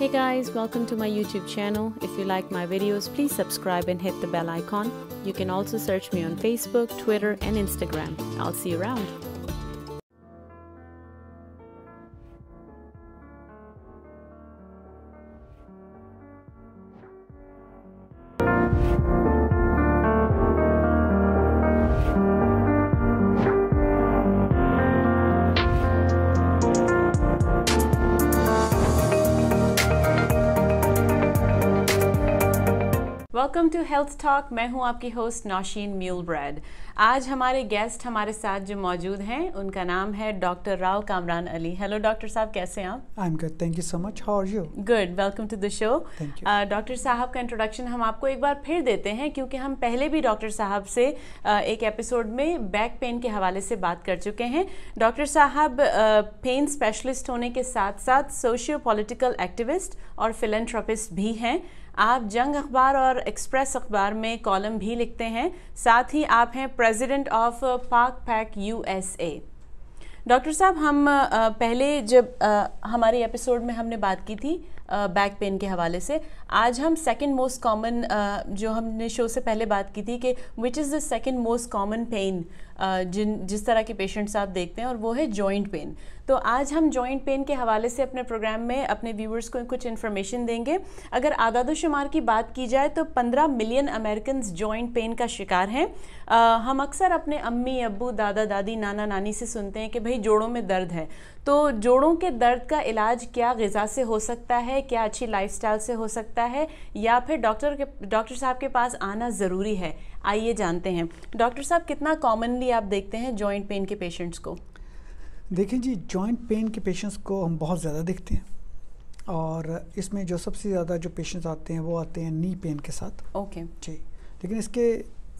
Hey guys, welcome to my YouTube channel. If you like my videos, please subscribe and hit the bell icon. You can also search me on Facebook, Twitter and Instagram. I'll see you around. Welcome to health talk, मैं हूं आपकी host Nausheen म्यूल bread. आज हमारे guest हमारे साथ जो मौजूद हैं उनका नाम है doctor Rao Kamran Ali. Hello doctor साहब, कैसे हैं आप? I am good, thank you so much, how are you? Good, welcome to the show. Doctor साहब का इंट्रोडक्शन हम आपको एक बार फिर देते हैं क्योंकि हम पहले भी डॉक्टर साहब से एक एपिसोड में बैक पेन के हवाले से बात कर चुके हैं। डॉक्टर साहब पेन स्पेशलिस्ट होने के साथ साथ सोशियो पॉलिटिकल एक्टिविस्ट और फिलैंथ्रोपिस्ट भी हैं। आप जंग अखबार और एक्सप्रेस अखबार में कॉलम भी लिखते हैं, साथ ही आप हैं president of Pak pact USA। Doctor साहब, हम पहले जब हमारे एपिसोड में हमने बात की थी बैक पेन के हवाले से, आज हम सेकंड मोस्ट कॉमन, जो हमने शो से पहले बात की थी कि which is the second most common pain जिस तरह के पेशेंट्स आप देखते हैं, और वो है जॉइंट पेन। तो आज हम जॉइंट पेन के हवाले से अपने प्रोग्राम में अपने व्यूअर्स को कुछ इन्फॉर्मेशन देंगे। अगर आदादोशुमार की बात की जाए तो 15 मिलियन अमेरिकन्स जॉइंट पेन का शिकार हैं। हम अक्सर अपने अम्मी अब्बू, दादा दादी, नाना नानी से सुनते हैं कि भाई जोड़ों में दर्द है, तो जोड़ों के दर्द का इलाज क्या ग़िज़ा से हो सकता है, क्या अच्छी लाइफस्टाइल से हो सकता है, या फिर डॉक्टर साहब के पास आना ज़रूरी है? आइए जानते हैं डॉक्टर साहब, कितना कॉमनली आप देखते हैं जॉइंट पेन के पेशेंट्स को? देखें जी, जॉइंट पेन के पेशेंट्स को हम बहुत ज़्यादा देखते हैं, और इसमें जो सबसे ज़्यादा जो पेशेंट्स आते हैं वो आते हैं नी पेन के साथ। ओके जी, लेकिन इसके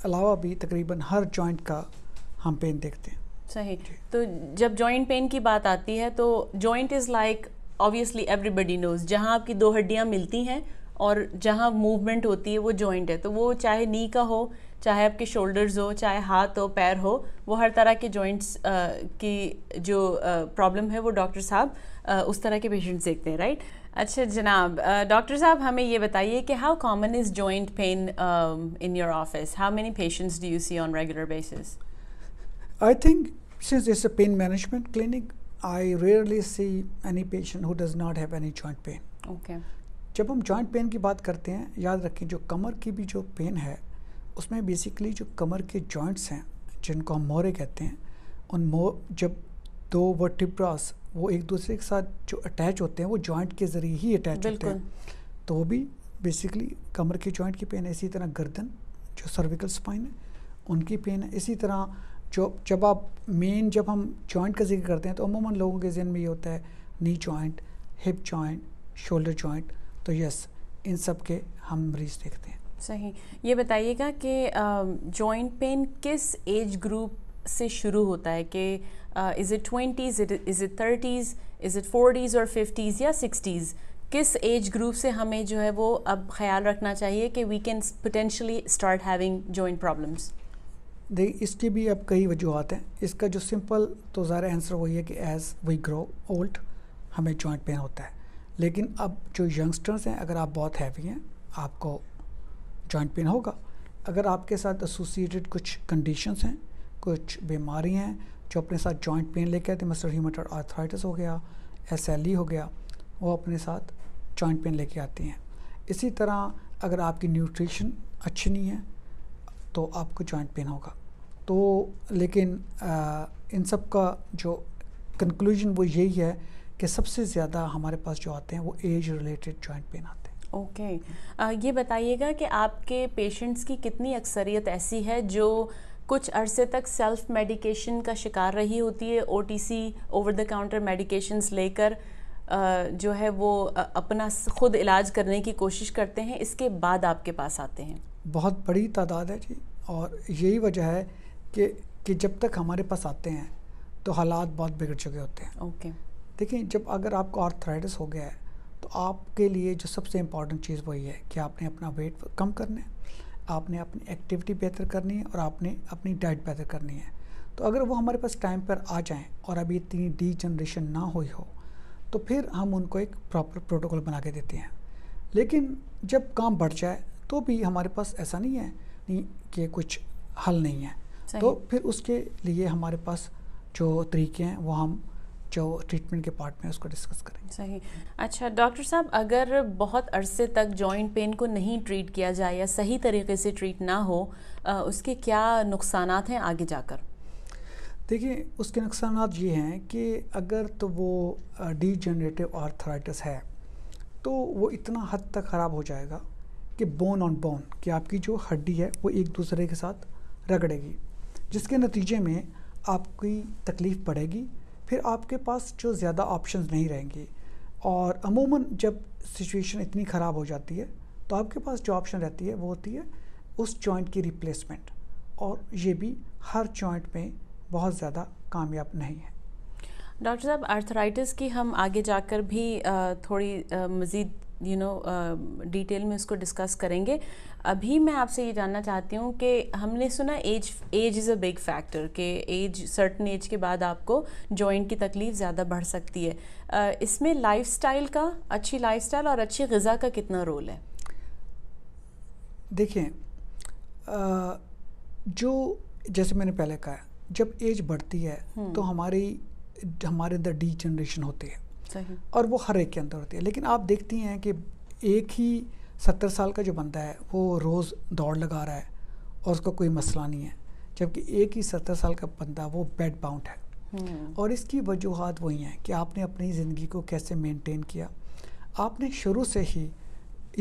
अलावा भी तकरीबन हर जॉइंट का हम पेन देखते हैं। सही। तो जब जॉइंट पेन की बात आती है तो joint is like obviously everybody knows, जहाँ आपकी दो हड्डियाँ मिलती हैं और जहाँ मूवमेंट होती है वो जॉइंट है। तो वो चाहे नी का हो, चाहे आपके शोल्डर्स हो, चाहे हाथ हो, पैर हो, वो हर तरह के जॉइंट्स की जो प्रॉब्लम है वो डॉक्टर साहब उस तरह के पेशेंट्स देखते हैं, राइट? अच्छा जनाब, डॉक्टर साहब हमें ये बताइए कि how common is joint pain in your office, how many patients do you see on regular basis? I think since it's a pain management clinic, I rarely see any patient who does not have any joint pain. Okay. जब हम joint pain की बात करते हैं, याद रखें जो कमर की भी जो पेन है उसमें बेसिकली जो कमर के जॉइंट्स हैं जिनको हम मोरे कहते हैं, जब दो वर्टिब्रास वो एक दूसरे के साथ जो अटैच होते हैं वो जॉइंट के ज़रिए ही अटैच होते हैं, तो वो भी बेसिकली कमर के जॉइंट की पेन है। इसी तरह गर्दन जो सर्विकल स्पाइन है उनकी पेन है। इसी तरह जो जब हम जॉइंट का जिक्र करते हैं तो अमूमन लोगों के जहन में ये होता है knee joint, hip joint, shoulder joint, तो यस इन सब के हम मरीज़ देखते हैं। सही। ये बताइएगा कि जॉइंट पेन किस एज ग्रुप से शुरू होता है, कि is it 20s, is it 30s, is it 40s और 50s या 60s? किस एज ग्रुप से हमें जो है वो अब ख्याल रखना चाहिए कि we can potentially start having joint problems? देखिए, इसकी भी अब कई वजूहत हैं। इसका जो सिंपल तो ज़ाहिर आंसर वही है कि एज़ वी ग्रो ओल्ड हमें जॉइंट पेन होता है, लेकिन अब जो यंगस्टर्स हैं, अगर आप बहुत हैवी हैं आपको जॉइंट पेन होगा। अगर आपके साथ एसोसिएटेड कुछ कंडीशंस हैं, कुछ बीमारियां हैं जो अपने साथ जॉइंट पेन लेके आते हैं, मसलन रूमेटॉइड आर्थराइटिस हो गया, SLE हो गया, वो अपने साथ जॉइंट पेन लेके आती हैं। इसी तरह अगर आपकी न्यूट्रिशन अच्छी नहीं है तो आपको जॉइंट पेन होगा। तो लेकिन इन सब का जो कंक्लूजन वो यही है कि सबसे ज़्यादा हमारे पास जो आते हैं वो एज रिलेटेड जॉइंट पेन आते हैं। ओके ये बताइएगा कि आपके पेशेंट्स की कितनी अक्सरियत ऐसी है जो कुछ अरसे तक सेल्फ मेडिकेशन का शिकार रही होती है, OTC over the counter medications लेकर जो है वो अपना ख़ुद इलाज करने की कोशिश करते हैं, इसके बाद आपके पास आते हैं? बहुत बड़ी तादाद है जी, और यही वजह है कि जब तक हमारे पास आते हैं तो हालात बहुत बिगड़ चुके होते हैं। ओके देखिए, जब अगर आपको आर्थराइटिस हो गया है तो आपके लिए जो सबसे इम्पॉर्टेंट चीज़ वही है कि आपने अपना वेट कम करना है, आपने अपनी एक्टिविटी बेहतर करनी है और आपने अपनी डाइट बेहतर करनी है। तो अगर वो हमारे पास टाइम पर आ जाएं और अभी इतनी डी जनरेशन ना हुई हो तो फिर हम उनको एक प्रॉपर प्रोटोकॉल बना के देते हैं। लेकिन जब काम बढ़ जाए तो भी हमारे पास ऐसा नहीं है कि कुछ हल नहीं है, तो फिर उसके लिए हमारे पास जो तरीके हैं वो हम जो ट्रीटमेंट के पार्ट में उसको डिस्कस करेंगे। सही। अच्छा डॉक्टर साहब, अगर बहुत अरसे तक जॉइंट पेन को नहीं ट्रीट किया जाए या सही तरीके से ट्रीट ना हो, उसके क्या नुकसान हैं आगे जाकर? देखिए उसके नुकसान ये हैं कि अगर तो वो डीजनरेटिव आर्थराइटिस है तो वो इतना हद तक ख़राब हो जाएगा कि बोन ऑन बोन कि आपकी जो हड्डी है वो एक दूसरे के साथ रगड़ेगी, जिसके नतीजे में आपकी तकलीफ़ बढ़ेगी, फिर आपके पास जो ज़्यादा ऑप्शंस नहीं रहेंगे। और अमूमन जब सिचुएशन इतनी ख़राब हो जाती है तो आपके पास जो ऑप्शन रहती है वो होती है उस जॉइंट की रिप्लेसमेंट, और ये भी हर जॉइंट में बहुत ज़्यादा कामयाब नहीं है। डॉक्टर साहब, आर्थराइटिस की हम आगे जाकर भी थोड़ी मज़ीद डिटेल में इसको डिस्कस करेंगे। अभी मैं आपसे ये जानना चाहती हूँ कि हमने सुना age is a big factor, कि एज सर्टन एज के बाद आपको जॉइंट की तकलीफ़ ज़्यादा बढ़ सकती है। इसमें लाइफस्टाइल का, अच्छी लाइफस्टाइल और अच्छी ग़िज़ा का कितना रोल है? देखिए जो जैसे मैंने पहले कहा, जब एज बढ़ती है तो हमारे अंदर डीजनरेशन होती है, और वो हर एक के अंदर होती है। लेकिन आप देखती हैं कि एक ही 70 साल का जो बंदा है वो रोज़ दौड़ लगा रहा है और उसका कोई मसला नहीं है, जबकि एक ही 70 साल का बंदा वो बेड बाउंड है। और इसकी वजूहत वही हैं कि आपने अपनी ज़िंदगी को कैसे मेंटेन किया। आपने शुरू से ही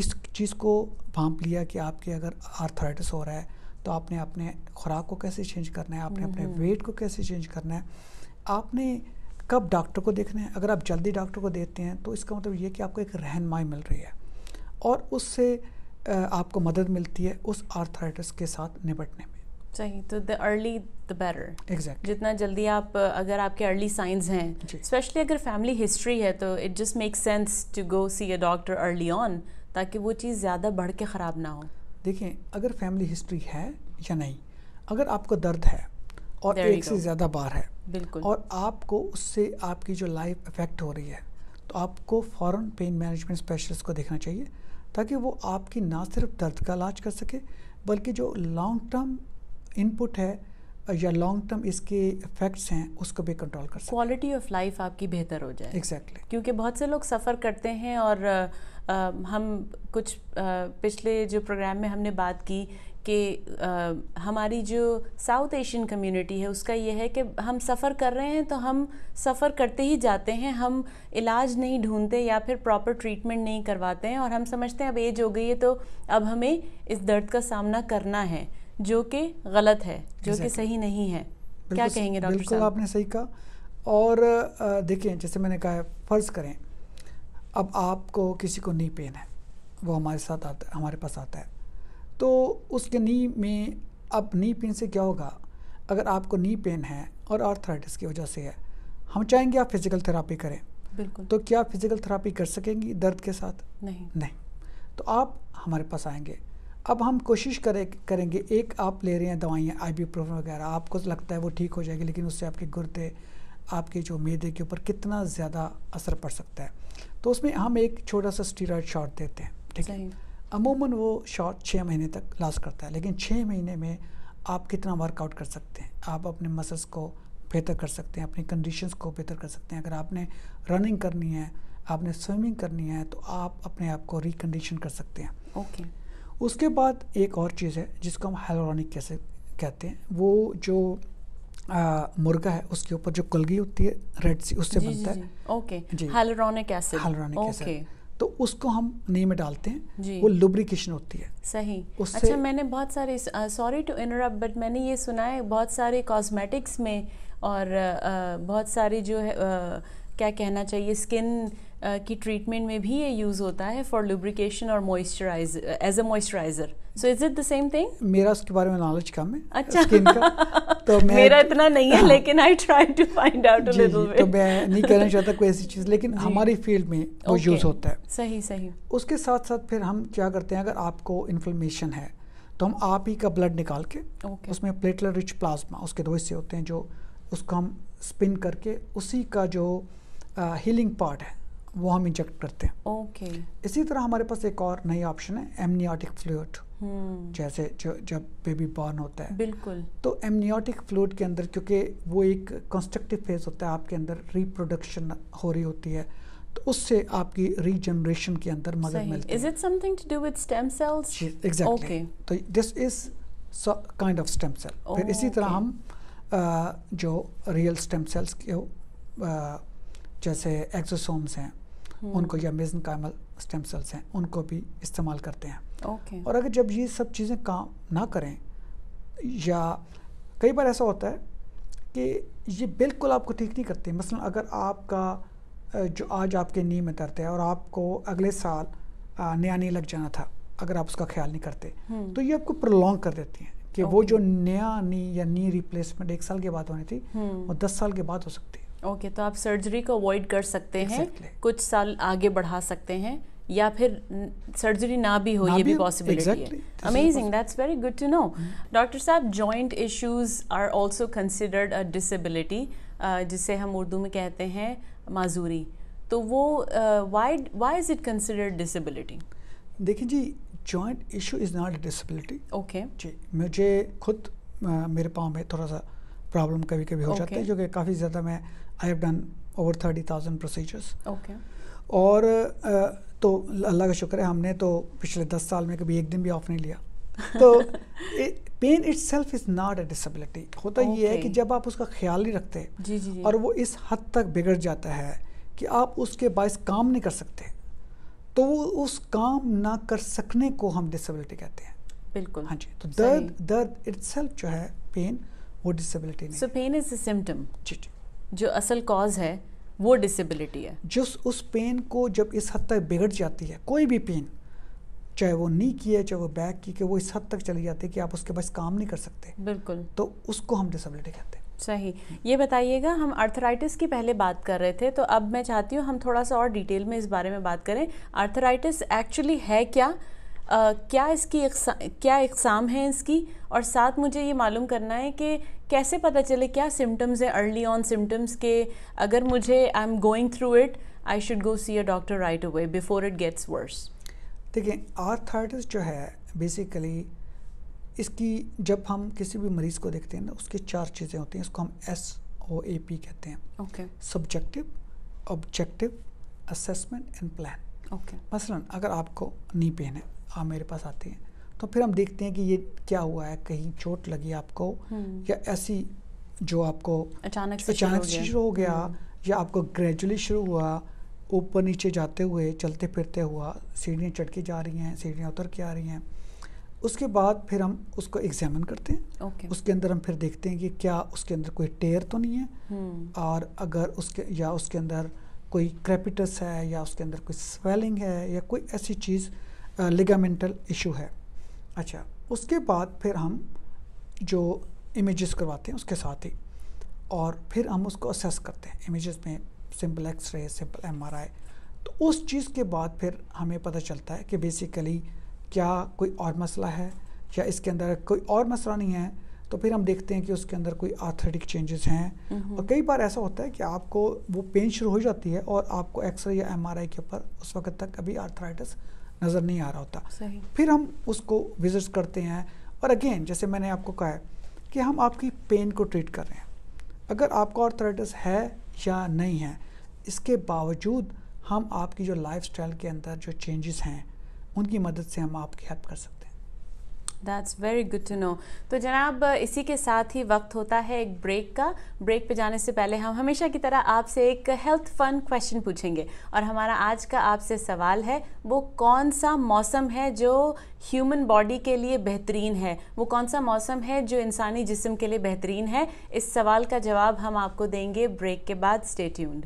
इस चीज़ को भांप लिया कि आपके अगर आर्थराइटिस हो रहा है तो आपने अपने खुराक को कैसे चेंज करना है, आपने अपने वेट को कैसे चेंज करना है, आपने कब डॉक्टर को देखना है। अगर आप जल्दी डॉक्टर को देखते हैं तो इसका मतलब ये कि आपको एक रहनुमाई मिल रही है और उससे आपको मदद मिलती है उस आर्थराइटिस के साथ निपटने में। सही। तो the early the better. Exactly. जितना जल्दी आप, अगर आपके अर्ली साइंस हैं, स्पेशली अगर फैमिली हिस्ट्री है, तो it just make sense to go see a doctor early on, ताकि वो चीज़ ज़्यादा बढ़ के ख़राब ना हो। देखें अगर फैमिली हिस्ट्री है या नहीं, अगर आपको दर्द है और एक से ज़्यादा बार है बिल्कुल, और आपको उससे आपकी जो लाइफ इफेक्ट हो रही है, तो आपको फ़ौरन पेन मैनेजमेंट स्पेशलिस्ट को देखना चाहिए, ताकि वो आपकी ना सिर्फ दर्द का इलाज कर सके बल्कि जो लॉन्ग टर्म इनपुट है या लॉन्ग टर्म इसके इफेक्ट्स हैं उसको भी कंट्रोल कर सके, क्वालिटी ऑफ लाइफ आपकी बेहतर हो जाए। एग्जैक्टली। क्योंकि बहुत से लोग सफ़र करते हैं और हम कुछ पिछले जो प्रोग्राम में हमने बात की कि हमारी जो साउथ एशियन कम्युनिटी है उसका ये है कि हम सफ़र कर रहे हैं तो हम सफ़र करते ही जाते हैं, हम इलाज नहीं ढूंढते या फिर प्रॉपर ट्रीटमेंट नहीं करवाते हैं, और हम समझते हैं अब एज हो गई है तो अब हमें इस दर्द का सामना करना है, जो कि गलत है, जो कि सही नहीं है। क्या कहेंगे डॉक्टर साहब? बिल्कुल आपने सही कहा। और देखें जैसे मैंने कहा, फ़र्ज़ करें अब आपको किसी को नी पेन है, वो हमारे पास आता है, तो उसके नी में, अब नी पेन से क्या होगा, अगर आपको नी पेन है और आर्थराइटिस की वजह से है, हम चाहेंगे आप फिज़िकल थेरापी करें बिल्कुल, तो क्या फिज़िकल थेरापी कर सकेंगी दर्द के साथ? नहीं। तो आप हमारे पास आएंगे, अब हम कोशिश करेंगे, एक आप ले रहे हैं दवाइयाँ आइबुप्रोफेन वगैरह, आपको लगता है वो ठीक हो जाएगी, लेकिन उससे आपके गुर्दे, आपके जो मेदे के ऊपर कितना ज़्यादा असर पड़ सकता है। तो उसमें हम एक छोटा सा स्टीरॉयड शॉट देते हैं, ठीक है, अमूमन वो शॉट 6 महीने तक लास्ट करता है, लेकिन 6 महीने में आप कितना वर्कआउट कर सकते हैं, आप अपने मसल्स को बेहतर कर सकते हैं, अपनी कंडीशंस को बेहतर कर सकते हैं। अगर आपने रनिंग करनी है, आपने स्विमिंग करनी है, तो आप अपने आप को रिकंडीशन कर सकते हैं। ओके। उसके बाद एक और चीज़ है जिसको हम हाइलुरोनिक एसिड कहते हैं, वो जो मुर्गा है उसके ऊपर जो कलगी होती है रेड सी, उससे बनता है। Okay. Hyaluronic acid. Hyaluronic acid, तो उसको हम नी में डालते हैं, वो लुब्रिकेशन होती है। सही। अच्छा, मैंने बहुत सारे, सॉरी टू इंटरप्ट, बट मैंने ये सुना है बहुत सारे कॉस्मेटिक्स में और बहुत सारे जो है क्या कहना चाहिए, स्किन की ट्रीटमेंट में भी ये यूज़ होता है फॉर लुब्रिकेशन और moisturiser, as a moisturiser. So is it the same thing? मेरा उसके बारे में नॉलेज कम है। अच्छा। स्किन का तो मेरा इतना नहीं है, लेकिन I try to find out a little bit. तो मैं नहीं कहना चाहता कोई ऐसी चीज़, लेकिन हमारी फील्ड में वो यूज़ होता है। सही सही। उसके साथ साथ फिर हम क्या करते हैं, अगर आपको इन्फ्लेमेशन है तो हम आप ही का ब्लड निकाल के उसमें प्लेटलेट रिच प्लाज्मा, उसके 2 हिस्से होते हैं, जो उसको हम स्पिन करके उसी का जो हीलिंग पार्ट है वो हम इंजेक्ट करते हैं। ओके। इसी तरह हमारे पास एक और नई ऑप्शन है एमनियोटिक फ्लूइड। जैसे जब बेबी बॉर्न होता है बिल्कुल, तो एमनियोटिक फ्लूइड के अंदर क्योंकि वो एक कंस्ट्रक्टिव फेज होता है, आपके अंदर रिप्रोडक्शन हो रही होती है, तो उससे आपकी रीजनरेशन के अंदर मदद मिलती है। Is it something to do with stem cells? Exactly, तो this is kind of stem cell. फिर इसी तरह हम जो रियल स्टेम सेल्स के जैसे एक्सोसोम्स हैं उनको, या मेसेंकाइमल स्टेम सेल्स हैं उनको भी इस्तेमाल करते हैं। ओके। और अगर जब ये सब चीज़ें काम ना करें, या कई बार ऐसा होता है कि ये बिल्कुल आपको ठीक नहीं करती, मसलन अगर आपका जो आज आपके नी में दर्द है और आपको अगले साल नया नी लग जाना था, अगर आप उसका ख्याल नहीं करते तो ये आपको प्रोलॉन्ग कर देती हैं कि वो जो नया नी या नी रिप्लेसमेंट 1 साल के बाद होनी थी वो 10 साल के बाद हो सकती है। ओके, तो आप सर्जरी को अवॉइड कर सकते हैं, कुछ साल आगे बढ़ा सकते हैं, या फिर सर्जरी ना भी हो, ये भी पॉसिबिलिटी है। Amazing, that's very good to know. Doctor साहब, joint issues are also considered a disability, जिसे हम उर्दू में कहते हैं माजूरी, तो वो why is it considered disability? देखिए जी, joint issue is not a disability. Okay जी, मुझे खुद मेरे पाँव में थोड़ा सा प्रॉब्लम कभी कभी हो जाता है, जो कि काफ़ी ज़्यादा मैं I have done over 30,000 procedures. Okay. और तो अल्लाह का शुक्र है, हमने तो पिछले 10 साल में कभी एक दिन भी ऑफ नहीं लिया। तो pain itself is not a disability. होता ये है कि जब आप उसका ख्याल नहीं रखते और वो इस हद तक बिगड़ जाता है कि आप उसके बायस काम नहीं कर सकते, तो वो उस काम ना कर सकने को हम डिसेबिलिटी कहते हैं। बिल्कुल, हाँ जी। तो दर्द इटसेल्फ जो है पेन, वो डिसेबिलिटी नहीं। So pain is a symptom, जो असल कॉज है वो डिसेबिलिटी है। जिस उस पेन को जब इस हद तक बिगड़ जाती है, कोई भी पेन, चाहे वो नी की है चाहे वो बैक की, कि वो इस हद तक चली जाती है कि आप उसके बस काम नहीं कर सकते, बिल्कुल, तो उसको हम डिसेबिलिटी कहते हैं। सही। ये बताइएगा, हम आर्थराइटिस की पहले बात कर रहे थे, तो अब मैं चाहती हूँ हम थोड़ा सा और डिटेल में इस बारे में बात करें। आर्थराइटिस एक्चुअली है क्या, क्या इसकी इकसाम है इसकी, और साथ मुझे ये मालूम करना है कि कैसे पता चले क्या सिम्टम्स हैं, अर्ली ऑन सिम्टम्स के, अगर मुझे I am going through it I should go see a doctor right away before it gets worse. देखिए, आर्थराइटिस जो है बेसिकली इसकी, जब हम किसी भी मरीज़ को देखते हैं ना, उसकी 4 चीज़ें होती हैं, उसको हम SOAP कहते हैं। Okay. Subjective, objective, assessment and plan. Okay. मसलन अगर आपको नी पेन है, आप मेरे पास आते हैं, तो फिर हम देखते हैं कि ये क्या हुआ है, कहीं चोट लगी आपको, या ऐसी जो आपको अचानक से शुरू हो गया, या आपको ग्रेजुअली शुरू हुआ, ऊपर नीचे जाते हुए, चलते फिरते हुआ, सीढ़ियाँ चढ़के जा रही हैं, सीढ़ियाँ उतर के आ रही हैं। उसके बाद फिर हम उसको एग्जामिन करते हैं। Okay. उसके अंदर हम फिर देखते हैं कि क्या उसके अंदर कोई टेयर तो नहीं है, और अगर उसके अंदर कोई क्रेपिटस है, या उसके अंदर कोई स्वेलिंग है, या कोई ऐसी चीज़ लिगामेंटल इशू है। अच्छा, उसके बाद फिर हम जो इमेजेस करवाते हैं उसके साथ ही, और फिर हम उसको असेस करते हैं। इमेजेस में सिंपल एक्सरे, सिंपल MRI, तो उस चीज़ के बाद फिर हमें पता चलता है कि बेसिकली क्या कोई और मसला है, या इसके अंदर कोई और मसला नहीं है, तो फिर हम देखते हैं कि उसके अंदर कोई आर्थराइटिक चेंजेस हैं। और कई बार ऐसा होता है कि आपको वो पेन शुरू हो जाती है और आपको एक्सरे या MRI के ऊपर उस वक्त तक कभी आर्थराइटिस नज़र नहीं आ रहा होता। फिर हम उसको विजिट्स करते हैं, और अगेन जैसे मैंने आपको कहा है कि हम आपकी पेन को ट्रीट कर रहे हैं। अगर आपको आर्थराइटिस है या नहीं है, इसके बावजूद हम आपकी जो लाइफस्टाइल के अंदर जो चेंजेस हैं उनकी मदद से हम आपकी हेल्प कर सकते हैं। That's very good to know। तो जनाब, इसी के साथ ही वक्त होता है एक ब्रेक का। ब्रेक पे जाने से पहले हम हमेशा की तरह आपसे एक हेल्थ फन क्वेश्चन पूछेंगे, और हमारा आज का आपसे सवाल है, वो कौन सा मौसम है जो ह्यूमन बॉडी के लिए बेहतरीन है, वो कौन सा मौसम है जो इंसानी जिस्म के लिए बेहतरीन है? इस सवाल का जवाब हम आपको देंगे ब्रेक के बाद। Stay tuned.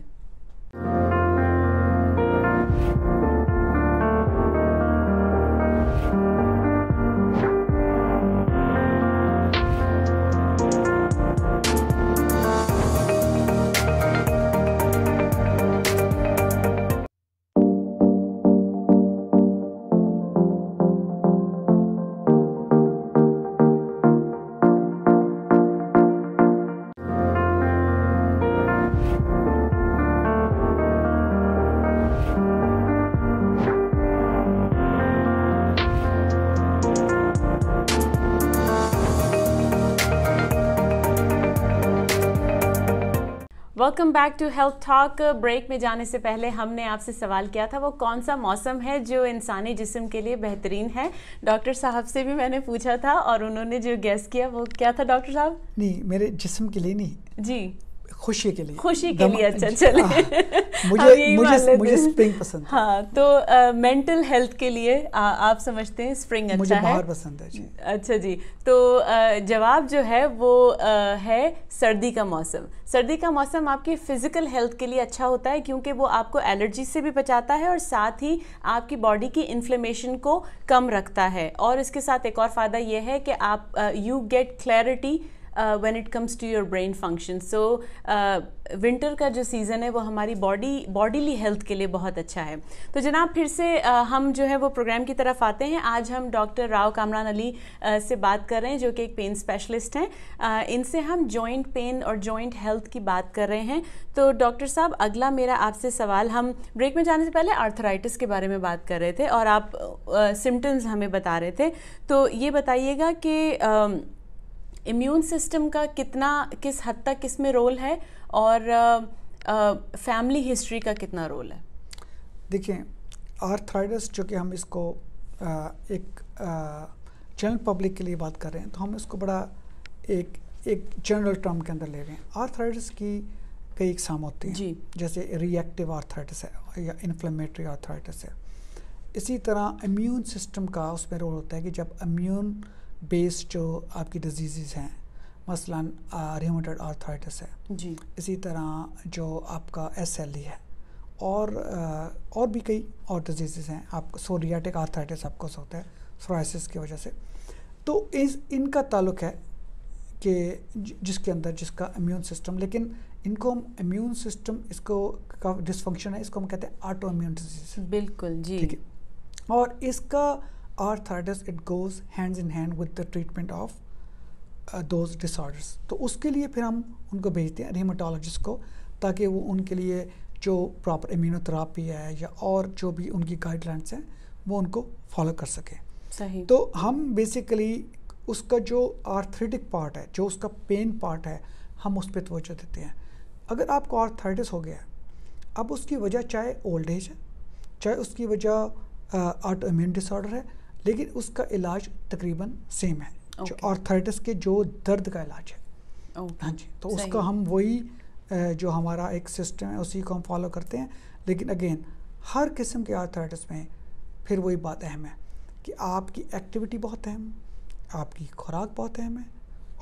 Welcome back to health talk. Break में जाने से पहले हमने आपसे सवाल किया था वो कौन सा मौसम है जो इंसानी जिस्म के लिए बेहतरीन है। डॉक्टर साहब से भी मैंने पूछा था और उन्होंने जो गेस किया वो क्या था डॉक्टर साहब? नहीं, मेरे जिस्म के लिए नहीं जी, खुशी के लिए। खुशी के लिए, अच्छा चले। मुझे स्प्रिंग पसंद है। हाँ, तो मेंटल हेल्थ के लिए आप समझते हैं स्प्रिंग अच्छा है? मुझे बाहर पसंद है जी। अच्छा जी, तो जवाब जो है वो है सर्दी का मौसम। सर्दी का मौसम आपकी फिजिकल हेल्थ के लिए अच्छा होता है क्योंकि वो आपको एलर्जी से भी बचाता है और साथ ही आपकी बॉडी की इन्फ्लेमेशन को कम रखता है। और इसके साथ एक और फ़ायदा ये है कि आप you get clarity when it comes to your brain function. So winter का जो सीज़न है वो हमारी बॉडीली हेल्थ के लिए बहुत अच्छा है। तो जनाब फिर से हम जो है वो प्रोग्राम की तरफ आते हैं। आज हम डॉक्टर राव कामरान अली से बात कर रहे हैं जो कि एक पेन स्पेशलिस्ट हैं। इनसे हम जॉइंट पेन और जॉइंट हेल्थ की बात कर रहे हैं। तो डॉक्टर साहब, अगला मेरा आपसे सवाल, हम ब्रेक में जाने से पहले आर्थराइटिस के बारे में बात कर रहे थे और आप सिम्टम्स हमें बता रहे थे, तो ये बताइएगा कि इम्यून सिस्टम का किस हद तक इसमें रोल है और फैमिली हिस्ट्री का कितना रोल है? देखिए, आर्थराइटिस जो कि हम इसको एक जनरल पब्लिक के लिए बात कर रहे हैं तो हम इसको बड़ा एक जनरल टर्म के अंदर ले रहे हैं। आर्थराइटिस की कई इकसाम होती हैं जी, जैसे रिएक्टिव आर्थराइटिस है या इन्फ्लेमेटरी आर्थराइटिस है। इसी तरह इम्यून सिस्टम का उसमें रोल होता है कि जब इम्यून बेस्ड जो आपकी डिजीज़ हैं, मसलन रूमेटॉइड आर्थराइटिस है जी, इसी तरह जो आपका एसएलई है और भी कई और डिजीज़ हैं। आपको सोरियाटिक आर्थराइटिस आपको होता है सोराइसिस की वजह से। तो इनका ताल्लुक है कि जिसके अंदर जिसका इम्यून सिस्टम, लेकिन इनको हम इम्यून सिस्टम इसको का डिसफंक्शन है, इसको हम कहते हैं ऑटो इम्यून डिजीज़। बिल्कुल जी, ठीक है। और इसका arthritis it goes hands in hand with the treatment of those disorders. तो उसके लिए फिर हम उनको भेजते हैं रेमेटोलॉजिस्ट को, ताकि वो उनके लिए जो प्रॉपर इम्यूनोथेरापी है या और जो भी उनकी गाइडलाइंस हैं वो उनको फॉलो कर सकें। सही। तो हम बेसिकली उसका जो आर्थराइटिक पार्ट है, जो उसका पेन पार्ट है, हम उस पर तवज्जो देते हैं। अगर आपको आर्थराइटिस हो गया है, अब उसकी वजह चाहे ओल्ड एज है, चाहे उसकी वजह ऑटो इम्यून डिसऑर्डर है, लेकिन उसका इलाज तकरीबन सेम है। okay. जो आर्थराइटिस के जो दर्द का इलाज है, okay. हाँ जी, तो उसका हम वही जो हमारा एक सिस्टम है उसी को हम फॉलो करते हैं। लेकिन अगेन हर किस्म के आर्थराइटिस में फिर वही बात अहम है कि आपकी एक्टिविटी बहुत अहम है, आपकी खुराक बहुत अहम है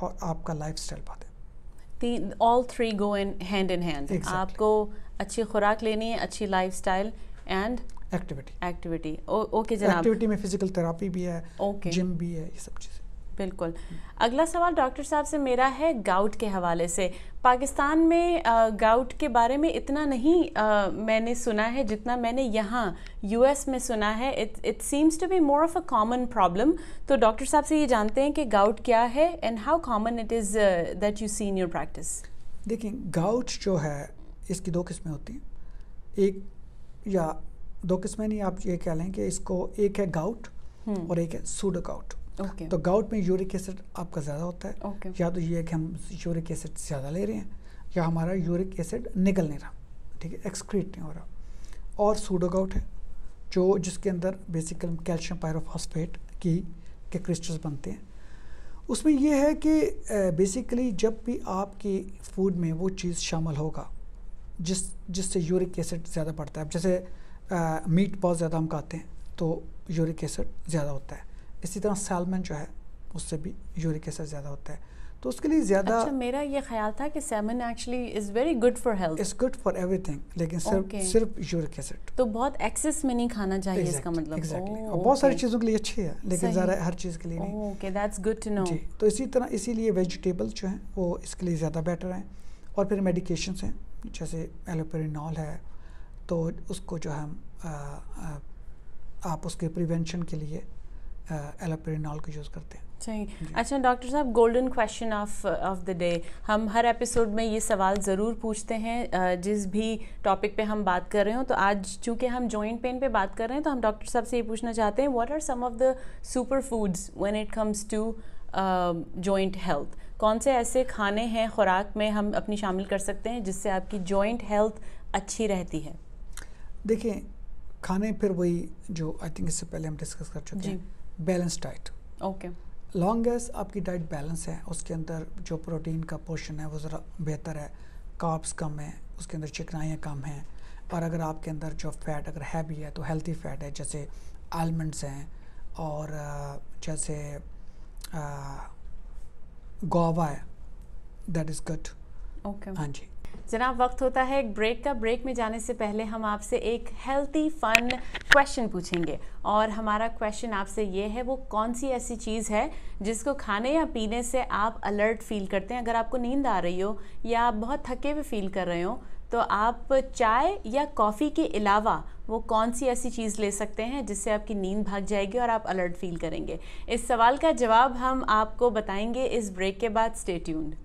और आपका लाइफस्टाइल बहुत अहम है। All three go in hand. आपको अच्छी खुराक लेनी है, अच्छी लाइफस्टाइल एंड एक्टिविटी। ओके जनाब, एक्टिविटी में फिजिकल थेरेपी भी है, जिम भी है, ये सब चीज़ें। बिल्कुल। अगला सवाल डॉक्टर साहब से मेरा है गाउट के हवाले से। पाकिस्तान में गाउट के बारे में इतना नहीं मैंने सुना है जितना मैंने यहाँ यूएस में सुना है। It seems to be more of a common problem. तो डॉक्टर साहब से ये जानते हैं कि गाउट क्या है and how common it is that you see in your practice. देखिए, गाउट जो है इसकी दो किस्में होती हैं। एक या दो किस्में नहीं, आप ये कह लें कि इसको एक है गाउट और एक है सूडो गाउट। okay. तो गाउट में यूरिक एसिड आपका ज़्यादा होता है। okay. या तो ये है कि हम यूरिक एसिड ज़्यादा ले रहे हैं या हमारा यूरिक एसिड निकल नहीं रहा, ठीक है, एक्सक्रीट नहीं हो रहा। और सूडो गाउट है जो जिसके अंदर बेसिकल कैल्शियम पायरोफॉस्फेट के क्रिस्टल्स बनते हैं। उसमें यह है कि बेसिकली जब भी आपके फूड में वो चीज़ शामिल होगा जिससे यूरिक एसिड ज़्यादा बढ़ता है। अब जैसे मीट बहुत ज़्यादा हम खाते हैं तो यूरिक एसिड ज़्यादा होता है। इसी तरह सैल्मन जो है उससे भी यूरिक एसिड ज़्यादा होता है। तो उसके लिए ज़्यादा, अच्छा, मेरा ये ख्याल था कि salmon actually is very good for health, is good for everything, लेकिन सिर्फ यूरिक एसिड। तो बहुत एक्सेस में नहीं खाना चाहिए, इसका मतलब। एग्जैक्टली। और बहुत सारी चीज़ों के लिए अच्छी है लेकिन ज़्यादा हर चीज़ के लिए नहीं। Okay, that's good to know. तो इसी तरह इसीलिए वेजिटेबल जो हैं वो इसके लिए ज़्यादा बेटर हैं। और फिर मेडिकेशंस हैं जैसे एलोपेरिनॉल है, तो उसको जो हम आप उसके प्रिवेंशन के लिए एलोपेरिनॉल को यूज़ करते हैं। सही। अच्छा डॉक्टर साहब, golden question of the day, हम हर एपिसोड में ये सवाल ज़रूर पूछते हैं जिस भी टॉपिक पे हम बात कर रहे हो। तो आज चूँकि हम जॉइंट पेन पे बात कर रहे हैं तो हम डॉक्टर साहब से ये पूछना चाहते हैं, what are some of the super foods when it comes to joint health. कौन से ऐसे खाने हैं खुराक में हम अपनी शामिल कर सकते हैं जिससे आपकी जॉइंट हेल्थ अच्छी रहती है? देखिए खाने फिर वही जो आई थिंक इससे पहले हम डिस्कस कर चुके हैं, balance diet. Okay, long as आपकी डाइट बैलेंस है, उसके अंदर जो प्रोटीन का पोर्शन है वो ज़रा बेहतर है, कार्ब्स कम है, उसके अंदर चिकनाइयाँ कम हैं, और अगर आपके अंदर जो फैट अगर है भी है तो हेल्थी फैट है, जैसे आलमंड्स हैं और जैसे गोवा है, दैट इज़ गुड। ओके, हाँ जी जनाब, वक्त होता है एक ब्रेक का। ब्रेक में जाने से पहले हम आपसे एक हेल्थी फन क्वेश्चन पूछेंगे, और हमारा क्वेश्चन आपसे ये है, वो कौन सी ऐसी चीज़ है जिसको खाने या पीने से आप अलर्ट फील करते हैं? अगर आपको नींद आ रही हो या आप बहुत थके हुए फील कर रहे हो तो आप चाय या कॉफ़ी के अलावा वो कौन सी ऐसी चीज़ ले सकते हैं जिससे आपकी नींद भाग जाएगी और आप अलर्ट फील करेंगे? इस सवाल का जवाब हम आपको बताएंगे इस ब्रेक के बाद। Stay tuned.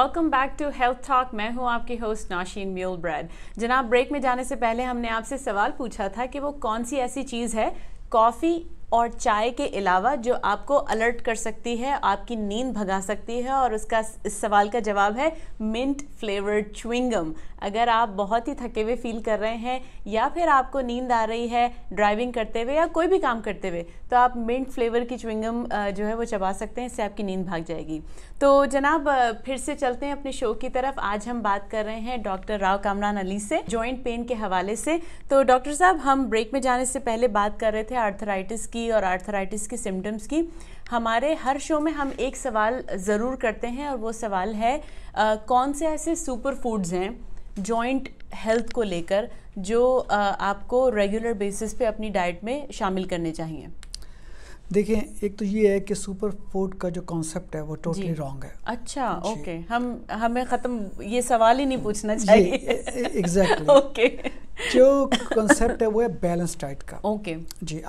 Welcome back to health talk. मैं हूं आपकी होस्ट नौशीन म्यूल ब्रेड। जनाब, ब्रेक में जाने से पहले हमने आपसे सवाल पूछा था कि वो कौन सी ऐसी चीज़ है कॉफ़ी और चाय के अलावा जो आपको अलर्ट कर सकती है, आपकी नींद भगा सकती है, और उसका इस सवाल का जवाब है मिंट फ्लेवर्ड च्युइंगम। अगर आप बहुत ही थके हुए फील कर रहे हैं या फिर आपको नींद आ रही है ड्राइविंग करते हुए या कोई भी काम करते हुए, तो आप मिंट फ्लेवर की च्युइंगम जो है वो चबा सकते हैं, इससे आपकी नींद भाग जाएगी। तो जनाब फिर से चलते हैं अपने शो की तरफ। आज हम बात कर रहे हैं डॉक्टर राव कामरान अली से, जॉइंट पेन के हवाले से। तो डॉक्टर साहब, हम ब्रेक में जाने से पहले बात कर रहे थे आर्थराइटिस की और आर्थराइटिस के सिम्टम्स की। हमारे हर शो में हम एक सवाल ज़रूर करते हैं, और वो सवाल है कौन से ऐसे सुपर फूड्स हैं जॉइंट हेल्थ को लेकर जो आपको रेगुलर बेसिस पे अपनी डाइट में शामिल करने चाहिए? देखिए, एक तो ये है कि सुपर फूड का जो कॉन्सेप्ट है वो टोटली रॉन्ग है। अच्छा, ओके, हमें ख़त्म ये सवाल ही नहीं पूछना चाहिए। एग्जैक्टली ओके, जो कॉन्सेप्ट है वो है बैलेंस डाइट का। ओके जी,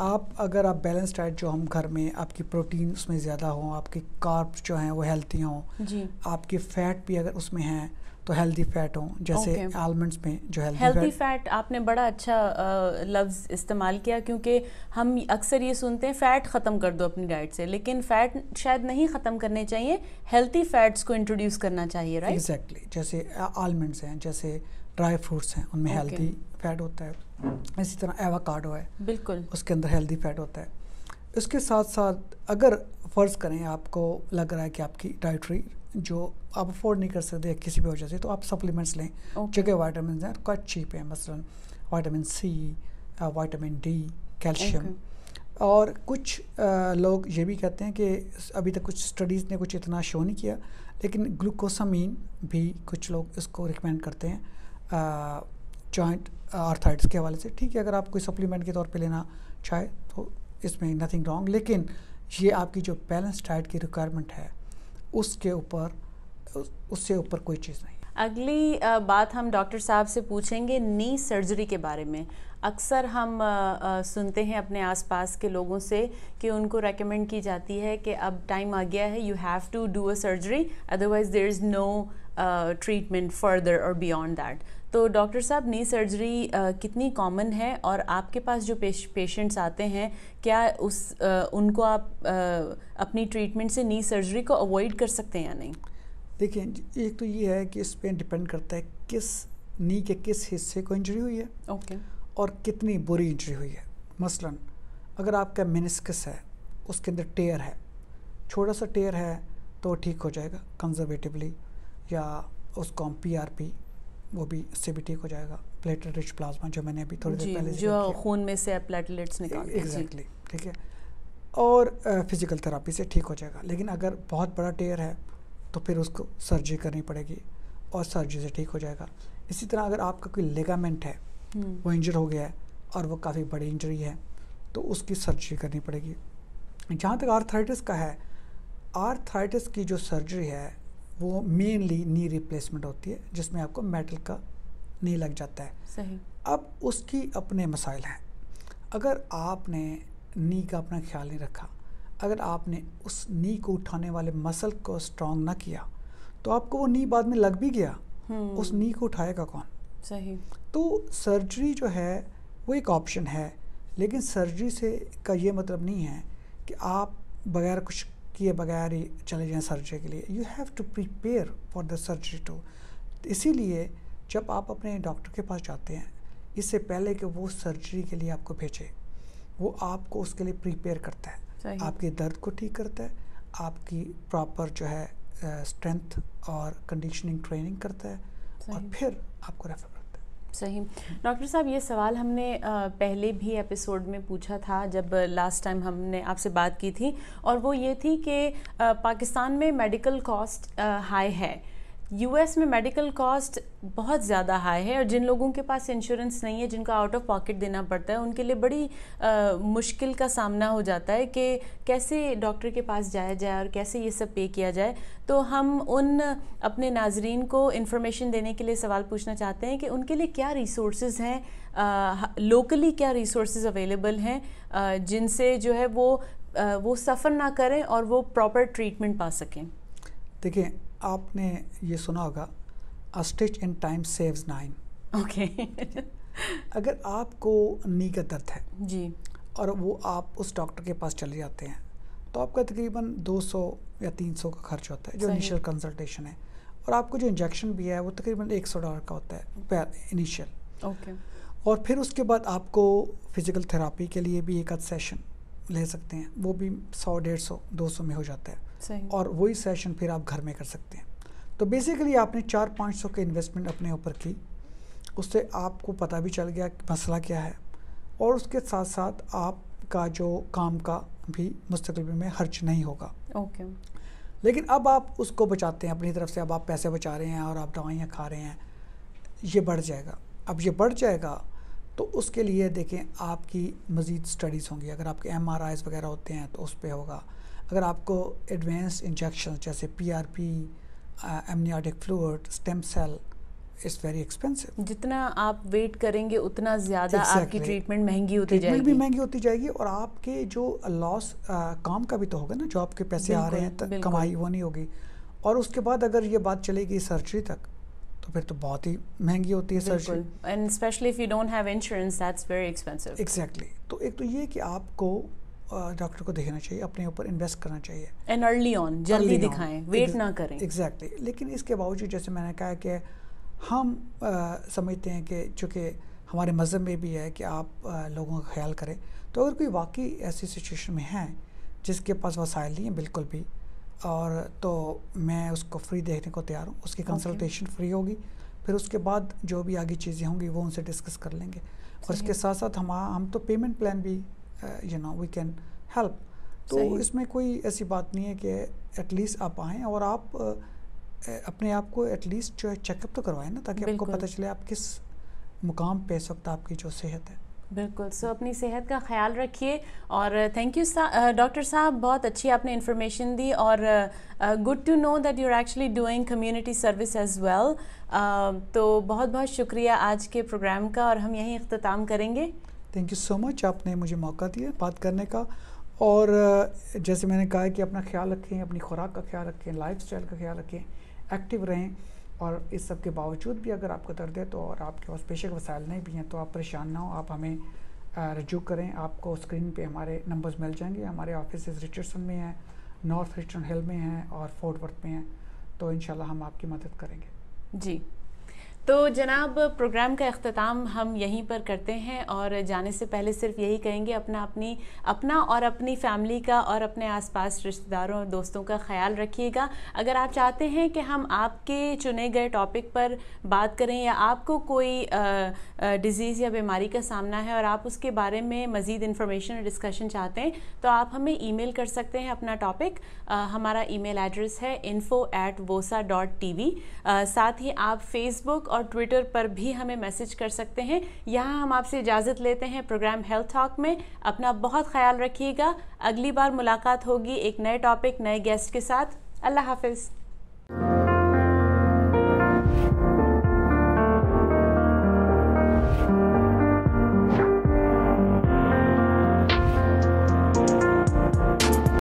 अगर आप बैलेंस डाइट जो हम घर में, आपकी प्रोटीन उसमें ज़्यादा हो, आपके कार्ब्स जो हैं वो हेल्थी हों जी, आपकी फैट भी अगर उसमें हैं तो हेल्दी फैट हों, जैसे आलमंड्स में जो हेल्दी फैट। आपने बड़ा अच्छा लफ्ज़ इस्तेमाल किया, क्योंकि हम अक्सर ये सुनते हैं फ़ैट ख़त्म कर दो अपनी डाइट से, लेकिन फ़ैट शायद नहीं ख़त्म करने चाहिए, हेल्दी फ़ैट्स को इंट्रोड्यूस करना चाहिए, राइट? एग्जैक्टली, जैसे आलमंड्स हैं, जैसे ड्राई फ्रूट्स हैं, उनमें हेल्दी फैट होता है। इसी तरह एवोकाडो है, बिल्कुल, उसके अंदर हेल्दी फैट होता है। इसके साथ साथ अगर फ़र्ज़ करें आपको लग रहा है कि आपकी डाइटरी जो आप अफोर्ड नहीं कर सकते किसी भी वजह से, तो आप सप्लीमेंट्स लें। जो कि वाइटामिन हैं क्वाइट चीप है, मसलन vitamin C, vitamin D, calcium. और कुछ लोग ये भी कहते हैं कि अभी तक कुछ स्टडीज़ ने कुछ इतना शो नहीं किया, लेकिन ग्लूकोसामीन भी कुछ लोग इसको रिकमेंड करते हैं जॉइंट आर्थराइटिस के हवाले से। ठीक है, अगर आप कोई सप्लीमेंट के तौर पे लेना चाहे तो इसमें नथिंग रॉन्ग, लेकिन ये आपकी जो बैलेंस डाइट की रिक्वायरमेंट है उसके ऊपर, उससे ऊपर कोई चीज़ नहीं। अगली बात हम डॉक्टर साहब से पूछेंगे नी सर्जरी के बारे में। अक्सर हम सुनते हैं अपने आसपास के लोगों से कि उनको रेकमेंड की जाती है कि अब टाइम आ गया है, you have to do a surgery, otherwise there is no treatment further और बियॉन्ड दैट। तो डॉक्टर साहब, नी सर्जरी कितनी कॉमन है, और आपके पास जो पेशेंट्स आते हैं क्या उनको आप अपनी ट्रीटमेंट से नी सर्जरी को अवॉइड कर सकते हैं या नहीं? देखिए, एक तो ये है कि इस पे डिपेंड करता है किस नी के किस हिस्से को इंजरी हुई है। ओके, और कितनी बुरी इंजरी हुई है। मसलन अगर आपका मेनिस्कस है, उसके अंदर टेयर है, छोटा सा टेयर है तो ठीक हो जाएगा कंजर्वेटिवली, या उसको हम PRP, वो भी उससे भी ठीक हो जाएगा। प्लेटलेट रिच प्लाज्मा जो मैंने अभी थोड़ी देर पहले जो खून में से प्लेटलेट्स निकालते हैं, एग्जैक्टली, ठीक है, और फिजिकल थेरापी से ठीक हो जाएगा। लेकिन अगर बहुत बड़ा टेयर है तो फिर उसको सर्जरी करनी पड़ेगी और सर्जरी से ठीक हो जाएगा। इसी तरह अगर आपका कोई लिगामेंट है वो इंजर हो गया है और वो काफ़ी बड़ी इंजरी है तो उसकी सर्जरी करनी पड़ेगी। जहाँ तक आर्थराइटिस का है, आर्थराइटिस की जो सर्जरी है वो मेनली नी रिप्लेसमेंट होती है जिसमें आपको मेटल का नी लग जाता है। सही। अब उसकी अपने मसाइल हैं। अगर आपने नी का अपना ख्याल नहीं रखा, अगर आपने उस नी को उठाने वाले मसल को स्ट्रॉन्ग ना किया तो आपको वो नी बाद में लग भी गया, उस नी को उठाएगा कौन? सही। तो सर्जरी जो है वो एक ऑप्शन है, लेकिन सर्जरी से का ये मतलब नहीं है कि आप बगैर कुछ किए बगैर ही चले जाएँ सर्जरी के लिए। You have to prepare for the surgery too. इसीलिए जब आप अपने डॉक्टर के पास जाते हैं, इससे पहले कि वो सर्जरी के लिए आपको भेजे, वो आपको उसके लिए प्रिपेयर करता है, आपके दर्द को ठीक करता है, आपकी प्रॉपर जो है स्ट्रेंथ और कंडीशनिंग ट्रेनिंग करता है और फिर आपको रेफर। सही। डॉक्टर साहब, ये सवाल हमने पहले भी एपिसोड में पूछा था जब लास्ट टाइम हमने आपसे बात की थी, और वो ये थी कि पाकिस्तान में मेडिकल कॉस्ट हाई है, यूएस में मेडिकल कॉस्ट बहुत ज़्यादा हाई है और जिन लोगों के पास इंश्योरेंस नहीं है, जिनका आउट ऑफ पॉकेट देना पड़ता है, उनके लिए बड़ी मुश्किल का सामना हो जाता है कि कैसे डॉक्टर के पास जाया जाए और कैसे ये सब पे किया जाए। तो हम उन अपने नाजरीन को इन्फॉर्मेशन देने के लिए सवाल पूछना चाहते हैं कि उनके लिए क्या रिसोर्सेज हैं, लोकली क्या रिसोर्सेज अवेलेबल हैं जिनसे जो है वो सफ़र ना करें और वो प्रॉपर ट्रीटमेंट पा सकें। देखिए, आपने ये सुना होगा, a stitch in time saves 9। Okay. अगर आपको नी का दर्द है जी और वो आप उस डॉक्टर के पास चले जाते हैं तो आपका तकरीबन 200 या 300 का खर्च होता है जो इनिशियल कंसल्टेशन है, और आपको जो इंजेक्शन भी है वो तकरीबन $100 का होता है इनिशियल। ओके। और फिर उसके बाद आपको फिज़िकल थेरापी के लिए भी एक आध सेशन ले सकते हैं, वो भी 100, 150, 200 में हो जाता है। और वही सेशन फिर आप घर में कर सकते हैं। तो बेसिकली आपने 400-500 के इन्वेस्टमेंट अपने ऊपर की, उससे आपको पता भी चल गया कि मसला क्या है और उसके साथ साथ आपका जो काम का भी मुस्तकबिल में खर्च नहीं होगा। ओके। लेकिन अब आप उसको बचाते हैं अपनी तरफ से, अब आप पैसे बचा रहे हैं और आप दवाइयाँ खा रहे हैं, ये बढ़ जाएगा। अब ये बढ़ जाएगा तो उसके लिए देखें आपकी मज़ीद स्टडीज़ होंगी। अगर आपके MRIs वगैरह होते हैं तो उस पर होगा। अगर आपको एडवांस इंजेक्शन जैसे PRP, amniotic fluid, stem cell, is very expensive. जितना आप वेट करेंगे उतना ज़्यादा आपकी ट्रीटमेंट महंगी होती जाएगी। ट्रीटमेंट भी महंगी होती जाएगी और आपके जो लॉस काम का भी तो होगा ना, जो आपके पैसे आ रहे हैं कमाई वो नहीं होगी। और उसके बाद अगर ये बात चलेगी सर्जरी तक तो फिर तो बहुत ही महंगी होती है surgery. And specially if you don't have insurance that's very expensive. Exactly. तो एक तो ये कि आपको डॉक्टर को देखना चाहिए, अपने ऊपर इन्वेस्ट करना चाहिए एंड अर्ली ऑन, जल्दी दिखाएं, वेट ना करें। एग्जैक्टली। लेकिन इसके बावजूद जैसे मैंने कहा कि हम समझते हैं कि चूँकि हमारे मज़हब में भी है कि आप लोगों का ख्याल करें, तो अगर कोई वाकई ऐसी सिचुएशन में है जिसके पास वसाइल नहीं है बिल्कुल भी, और तो मैं उसको फ्री देखने को तैयार हूँ, उसकी कंसल्टेशन फ्री होगी, फिर उसके बाद जो भी आगे चीज़ें होंगी वो उनसे डिस्कस कर लेंगे। और इसके साथ साथ हम तो पेमेंट प्लान भी वी कैन हेल्प। तो इसमें कोई ऐसी बात नहीं है कि एटलीस्ट आप आएँ और आप अपने आप को एटलीस्ट जो है चेकअप तो करवाएं ना, ताकि आपको पता चले आप किस मुकाम पे इस वक्त आपकी जो सेहत है। बिल्कुल। सो अपनी सेहत का ख्याल रखिए और थैंक यू डॉक्टर साहब, बहुत अच्छी आपने इन्फॉर्मेशन दी और good to know that you are actually doing community service as well. तो बहुत बहुत शुक्रिया आज के प्रोग्राम का और हम यहीं अख्ताम करेंगे। थैंक यू सो मच, आपने मुझे मौका दिया बात करने का। और जैसे मैंने कहा कि अपना ख्याल रखें, अपनी खुराक का ख्याल रखें, लाइफस्टाइल का ख्याल रखें, एक्टिव रहें, और इस सब के बावजूद भी अगर आपको दर्द है तो और आपके पास पेशे के वसाइल नहीं भी हैं तो आप परेशान ना हो, आप हमें रजू करें। आपको स्क्रीन पे हमारे नंबर्स मिल जाएंगे। हमारे ऑफिसेज रिचर्डसन में हैं, नॉर्थ ईस्टर्न हिल में हैं और फोर्ट वर्थ में हैं, तो इंशाल्लाह हम आपकी मदद करेंगे। जी, तो जनाब प्रोग्राम का अख्ताम हम यहीं पर करते हैं और जाने से पहले सिर्फ यही कहेंगे अपना और अपनी फैमिली का और अपने आसपास रिश्तेदारों और दोस्तों का ख्याल रखिएगा। अगर आप चाहते हैं कि हम आपके चुने गए टॉपिक पर बात करें या आपको कोई डिज़ीज़ या बीमारी का सामना है और आप उसके बारे में मज़ीद इन्फॉर्मेशन और डिस्कशन चाहते हैं तो आप हमें ईमेल कर सकते हैं अपना टॉपिक। हमारा email एड्रेस है info@vosa.tv। साथ ही आप Facebook और ट्विटर पर भी हमें मैसेज कर सकते हैं। यहाँ हम आपसे इजाज़त लेते हैं प्रोग्राम हेल्थ टॉक में। अपना बहुत ख्याल रखिएगा। अगली बार मुलाकात होगी एक नए टॉपिक, नए गेस्ट के साथ। अल्लाह हाफिज़।